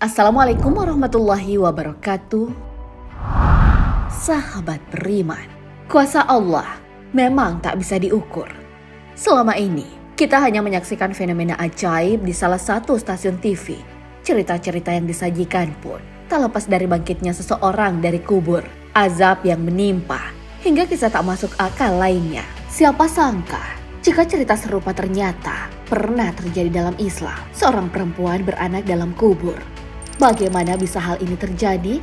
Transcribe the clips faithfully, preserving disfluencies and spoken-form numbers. Assalamualaikum warahmatullahi wabarakatuh. Sahabat beriman, kuasa Allah memang tak bisa diukur. Selama ini, kita hanya menyaksikan fenomena ajaib di salah satu stasiun T V. Cerita-cerita yang disajikan pun tak lepas dari bangkitnya seseorang dari kubur, azab yang menimpa, hingga kisah tak masuk akal lainnya. Siapa sangka jika cerita serupa ternyata pernah terjadi dalam Islam, seorang perempuan beranak dalam kubur. Bagaimana bisa hal ini terjadi?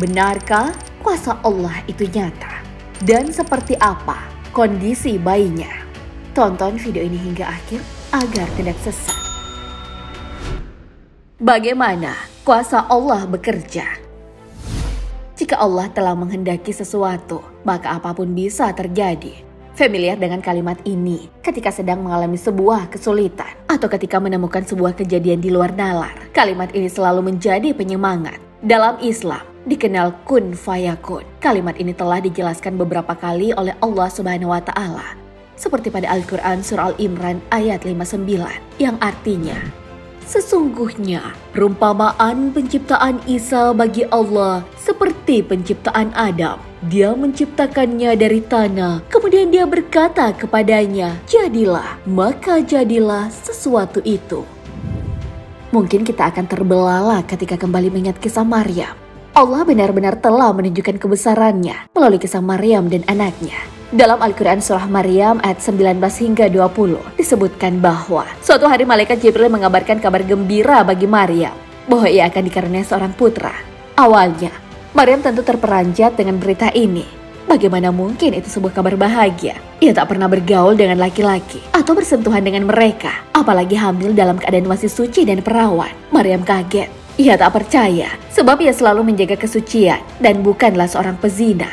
Benarkah kuasa Allah itu nyata? Dan seperti apa kondisi bayinya? Tonton video ini hingga akhir agar tidak sesat. Bagaimana kuasa Allah bekerja? Jika Allah telah menghendaki sesuatu, maka apapun bisa terjadi. Familiar dengan kalimat ini ketika sedang mengalami sebuah kesulitan atau ketika menemukan sebuah kejadian di luar nalar. Kalimat ini selalu menjadi penyemangat. Dalam Islam dikenal kun fayakun. Kalimat ini telah dijelaskan beberapa kali oleh Allah subhanahu wa taala, seperti pada Al-Qur'an surah Al-Imran ayat lima puluh sembilan yang artinya, sesungguhnya perumpamaan penciptaan Isa bagi Allah seperti penciptaan Adam. Dia menciptakannya dari tanah, kemudian dia berkata kepadanya, jadilah, maka jadilah sesuatu itu. Mungkin kita akan terbelalak ketika kembali mengingat kisah Maryam. Allah benar-benar telah menunjukkan kebesarannya melalui kisah Maryam dan anaknya. Dalam Al-Quran surah Maryam ayat sembilan belas hingga dua puluh disebutkan bahwa suatu hari malaikat Jibril mengabarkan kabar gembira bagi Maryam bahwa ia akan dikaruniai seorang putra. Awalnya Maryam tentu terperanjat dengan berita ini. Bagaimana mungkin itu sebuah kabar bahagia? Ia tak pernah bergaul dengan laki-laki atau bersentuhan dengan mereka, apalagi hamil dalam keadaan masih suci dan perawan. Maryam kaget. Ia tak percaya, sebab ia selalu menjaga kesucian dan bukanlah seorang pezina.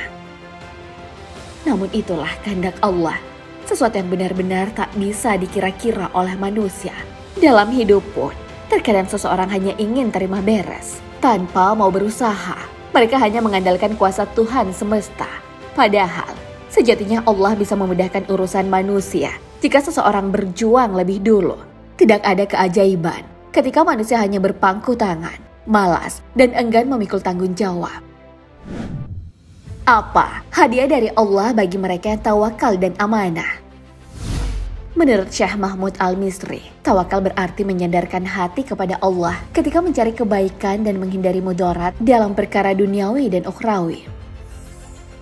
Namun itulah kehendak Allah, sesuatu yang benar-benar tak bisa dikira-kira oleh manusia. Dalam hidup pun, terkadang seseorang hanya ingin terima beres tanpa mau berusaha. Mereka hanya mengandalkan kuasa Tuhan semesta. Padahal, sejatinya Allah bisa memudahkan urusan manusia jika seseorang berjuang lebih dulu. Tidak ada keajaiban ketika manusia hanya berpangku tangan, malas, dan enggan memikul tanggung jawab. Apa hadiah dari Allah bagi mereka yang tawakal dan amanah? Menurut Syekh Mahmud Al-Misri, tawakal berarti menyandarkan hati kepada Allah ketika mencari kebaikan dan menghindari mudarat dalam perkara duniawi dan ukhrawi.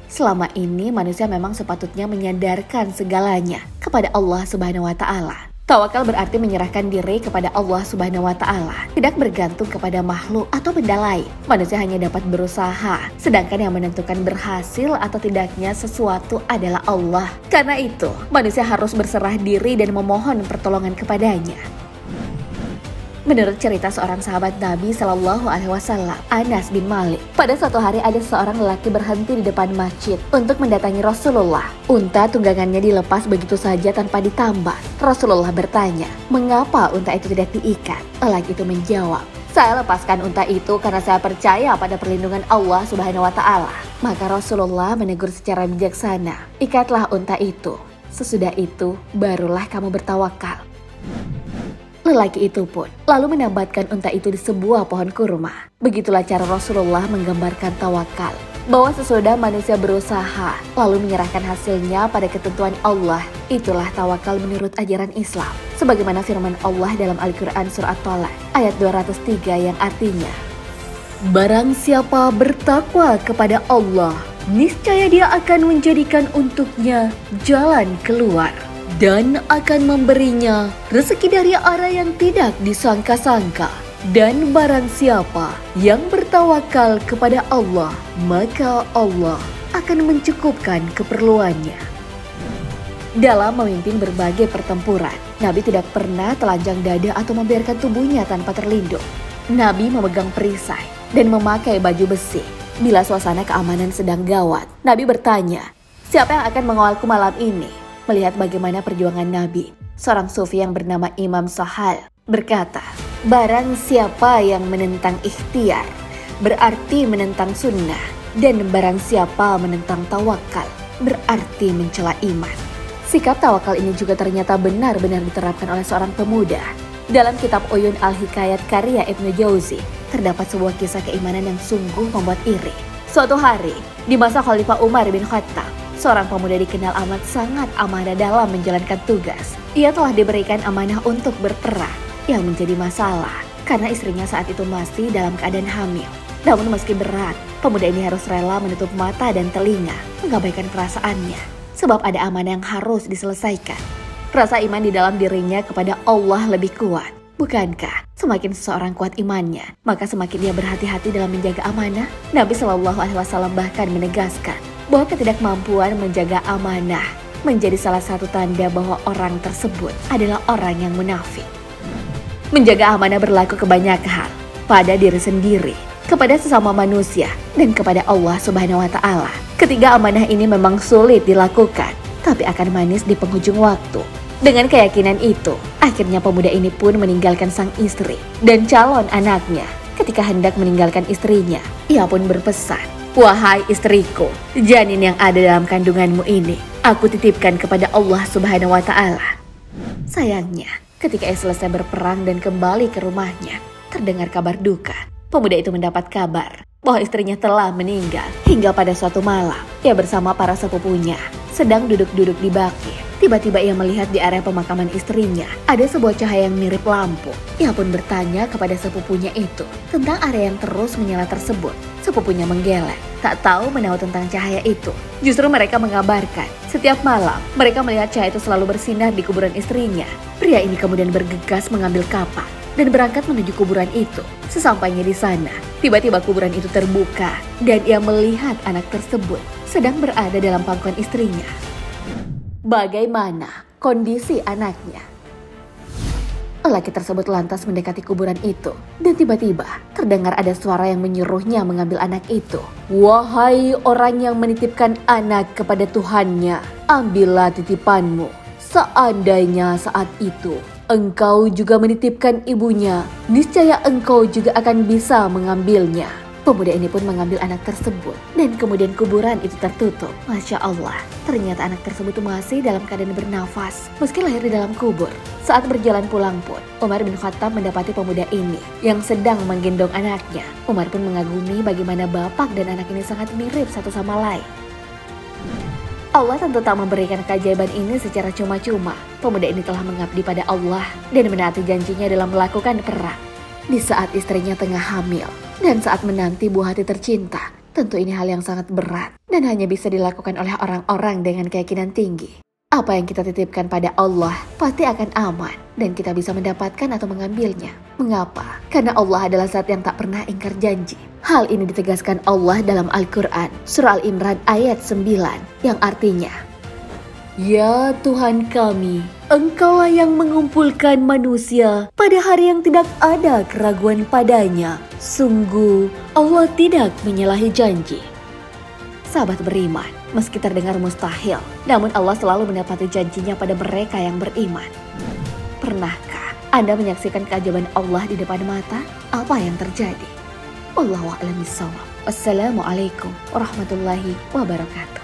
Selama ini manusia memang sepatutnya menyandarkan segalanya kepada Allah subhanahu wa taala. Tawakal berarti menyerahkan diri kepada Allah subhanahu wa taala, tidak bergantung kepada makhluk atau benda lain. Manusia hanya dapat berusaha, sedangkan yang menentukan berhasil atau tidaknya sesuatu adalah Allah. Karena itu, manusia harus berserah diri dan memohon pertolongan kepadanya. Menurut cerita seorang sahabat Nabi Shallallahu Alaihi Wasallam, Anas bin Malik, pada suatu hari ada seorang lelaki berhenti di depan masjid untuk mendatangi Rasulullah. Unta tunggangannya dilepas begitu saja tanpa ditambak. Rasulullah bertanya, mengapa unta itu tidak diikat? Lelaki itu menjawab, saya lepaskan unta itu karena saya percaya pada perlindungan Allah Subhanahu Wa Taala. Maka Rasulullah menegur secara bijaksana, ikatlah unta itu. Sesudah itu, barulah kamu bertawakal. Lelaki itu pun lalu menambatkan unta itu di sebuah pohon kurma. Begitulah cara Rasulullah menggambarkan tawakal, bahwa sesudah manusia berusaha lalu menyerahkan hasilnya pada ketentuan Allah, itulah tawakal menurut ajaran Islam. Sebagaimana firman Allah dalam Al-Quran surah At-Talaq ayat dua ratus tiga yang artinya, barang siapa bertakwa kepada Allah, niscaya dia akan menjadikan untuknya jalan keluar dan akan memberinya rezeki dari arah yang tidak disangka-sangka. Dan barang siapa yang bertawakal kepada Allah, maka Allah akan mencukupkan keperluannya. Dalam memimpin berbagai pertempuran, Nabi tidak pernah telanjang dada atau membiarkan tubuhnya tanpa terlindung. Nabi memegang perisai dan memakai baju besi. Bila suasana keamanan sedang gawat, Nabi bertanya, siapa yang akan mengawalku malam ini? Melihat bagaimana perjuangan Nabi, seorang sufi yang bernama Imam Sohal berkata, barang siapa yang menentang ikhtiar berarti menentang sunnah, dan barang siapa menentang tawakal berarti mencela iman. Sikap tawakal ini juga ternyata benar-benar diterapkan oleh seorang pemuda. Dalam kitab Oyun Al-Hikayat karya Ibnu Jauzi, terdapat sebuah kisah keimanan yang sungguh membuat iri. Suatu hari, di masa Khalifah Umar bin Khattab, seorang pemuda dikenal amat sangat amanah dalam menjalankan tugas. Ia telah diberikan amanah untuk berperang, yang menjadi masalah karena istrinya saat itu masih dalam keadaan hamil. Namun meski berat, pemuda ini harus rela menutup mata dan telinga, mengabaikan perasaannya, sebab ada amanah yang harus diselesaikan. Rasa iman di dalam dirinya kepada Allah lebih kuat. Bukankah semakin seseorang kuat imannya, maka semakin dia berhati-hati dalam menjaga amanah? Nabi shallallahu alaihi wasallam bahkan menegaskan bahwa ketidakmampuan menjaga amanah menjadi salah satu tanda bahwa orang tersebut adalah orang yang munafik. Menjaga amanah berlaku kebanyakan hal, pada diri sendiri, kepada sesama manusia, dan kepada Allah subhanahu wa taala. Ketiga amanah ini memang sulit dilakukan, tapi akan manis di penghujung waktu. Dengan keyakinan itu, akhirnya pemuda ini pun meninggalkan sang istri dan calon anaknya. Ketika hendak meninggalkan istrinya, ia pun berpesan, "Wahai istriku, janin yang ada dalam kandunganmu ini, aku titipkan kepada Allah subhanahu wa taala." Sayangnya, ketika ia selesai berperang dan kembali ke rumahnya, terdengar kabar duka. Pemuda itu mendapat kabar bahwa istrinya telah meninggal. Hingga pada suatu malam, ia bersama para sepupunya sedang duduk-duduk di baki. Tiba-tiba ia melihat di area pemakaman istrinya ada sebuah cahaya yang mirip lampu. Ia pun bertanya kepada sepupunya itu tentang area yang terus menyala tersebut. Sepupunya menggeleng, tak tahu menahu tentang cahaya itu. Justru mereka mengabarkan, setiap malam mereka melihat cahaya itu selalu bersinar di kuburan istrinya. Pria ini kemudian bergegas mengambil kapak dan berangkat menuju kuburan itu. Sesampainya di sana, tiba-tiba kuburan itu terbuka dan ia melihat anak tersebut sedang berada dalam pangkuan istrinya. Bagaimana kondisi anaknya? Lelaki tersebut lantas mendekati kuburan itu dan tiba-tiba terdengar ada suara yang menyuruhnya mengambil anak itu. "Wahai orang yang menitipkan anak kepada Tuhannya, ambillah titipanmu. Seandainya saat itu engkau juga menitipkan ibunya, niscaya engkau juga akan bisa mengambilnya." Pemuda ini pun mengambil anak tersebut dan kemudian kuburan itu tertutup. Masya Allah, ternyata anak tersebut masih dalam keadaan bernafas meski lahir di dalam kubur. Saat berjalan pulang pun, Umar bin Khattab mendapati pemuda ini yang sedang menggendong anaknya. Umar pun mengagumi bagaimana bapak dan anak ini sangat mirip satu sama lain. Allah tentu tak memberikan keajaiban ini secara cuma-cuma. Pemuda ini telah mengabdi pada Allah dan menaati janjinya dalam melakukan perang. Di saat istrinya tengah hamil dan saat menanti buah hati tercinta, tentu ini hal yang sangat berat dan hanya bisa dilakukan oleh orang-orang dengan keyakinan tinggi. Apa yang kita titipkan pada Allah pasti akan aman dan kita bisa mendapatkan atau mengambilnya. Mengapa? Karena Allah adalah zat yang tak pernah ingkar janji. Hal ini ditegaskan Allah dalam Al-Quran, Surah Al-Imran ayat sembilan, yang artinya, "Ya Tuhan kami, Engkaulah yang mengumpulkan manusia pada hari yang tidak ada keraguan padanya. Sungguh, Allah tidak menyalahi janji." Sahabat beriman, meski terdengar mustahil, namun Allah selalu menepati janjinya pada mereka yang beriman. Pernahkah Anda menyaksikan keajaiban Allah di depan mata? Apa yang terjadi? Wallahu a'lam bishawab. Assalamualaikum warahmatullahi wabarakatuh.